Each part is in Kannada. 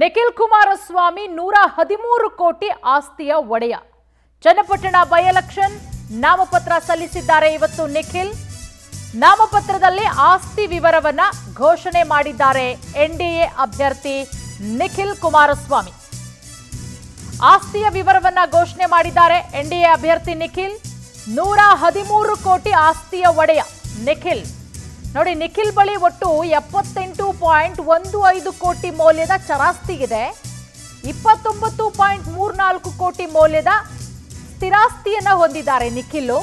ನಿಖಿಲ್ ಕುಮಾರಸ್ವಾಮಿ 113 ಕೋಟಿ ಆಸ್ತಿಯ ಒಡೆಯ ಚನ್ನಪಟ್ಟಣ ಬೈ ಎಲೆಕ್ಷನ್ ನಾಮಪತ್ರ ಸಲ್ಲಿಸಿದ್ದಾರೆ। ಇವತ್ತು ನಿಖಿಲ್ ನಾಮಪತ್ರದಲ್ಲಿ ಆಸ್ತಿ ವಿವರವನ್ನ ಘೋಷಣೆ ಮಾಡಿದ್ದಾರೆ। ಎನ್ಡಿಎ ಅಭ್ಯರ್ಥಿ ನಿಖಿಲ್ ಕುಮಾರಸ್ವಾಮಿ ಆಸ್ತಿಯ ವಿವರವನ್ನ ಘೋಷಣೆ ಮಾಡಿದ್ದಾರೆ। ಎನ್ಡಿಎ ಅಭ್ಯರ್ಥಿ ನಿಖಿಲ್ 113 ಕೋಟಿ ಆಸ್ತಿಯ ಒಡೆಯ ನಿಖಿಲ್ ನೋಡಿ। ನಿಖಿಲ್ ಬಳಿ ಒಟ್ಟು 78.15 ಕೋಟಿ ಮೌಲ್ಯದ ಚರಾಸ್ತಿ ಇದೆ। 29.34 ಕೋಟಿ ಮೌಲ್ಯದ ಸ್ಥಿರಾಸ್ತಿಯನ್ನು ಹೊಂದಿದ್ದಾರೆ ನಿಖಿಲ್।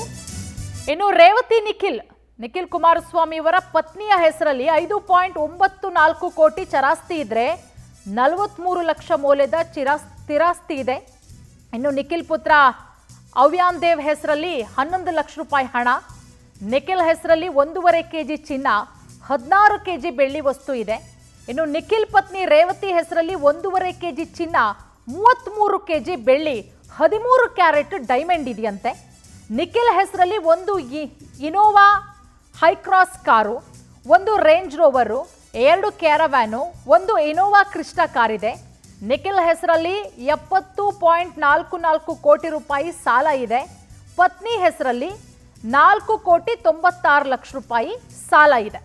ಇನ್ನು ರೇವತಿ ನಿಖಿಲ್ ಕುಮಾರಸ್ವಾಮಿ ಅವರ ಪತ್ನಿಯ ಹೆಸರಲ್ಲಿ 5.94 ಕೋಟಿ ಚರಾಸ್ತಿ ಇದ್ರೆ 43 ಲಕ್ಷ ಮೌಲ್ಯದ ಸ್ಥಿರಾಸ್ತಿ ಇದೆ। ಇನ್ನು ನಿಖಿಲ್ ಪುತ್ರ ಅವ್ಯಾನ್ ದೇವ್ ಹೆಸರಲ್ಲಿ 11 ಲಕ್ಷ ರೂಪಾಯಿ ಹಣ, ನಿಖಿಲ್ ಹೆಸರಲ್ಲಿ 1.5 kg ಚಿನ್ನ, 16 kg ಬೆಳ್ಳಿ ವಸ್ತು ಇದೆ। ಇನ್ನು ನಿಖಿಲ್ ಪತ್ನಿ ರೇವತಿ ಹೆಸರಲ್ಲಿ 1.5 kg ಚಿನ್ನ, 33 kg ಬೆಳ್ಳಿ, 13 ಕ್ಯಾರೆಟ್ ಡೈಮಂಡ್ ಇದೆಯಂತೆ। ನಿಖಿಲ್ ಹೆಸರಲ್ಲಿ ಒಂದು ಇನೋವಾ ಹೈಕ್ರಾಸ್ ಕಾರು, ಒಂದು ರೇಂಜ್ ರೋವರು, 2 ಕ್ಯಾರವ್ಯಾನು, ಒಂದು ಇನೋವಾ ಕ್ರಿಸ್ಟಾ ಕಾರ್ ಇದೆ। ನಿಖಿಲ್ ಹೆಸರಲ್ಲಿ 70.44 ಕೋಟಿ ರೂಪಾಯಿ ಸಾಲ ಇದೆ। ಪತ್ನಿ ಹೆಸರಲ್ಲಿ 4.96 ಲಕ್ಷ ರೂಪಾಯಿ ಸಾಲ ಇದೆ।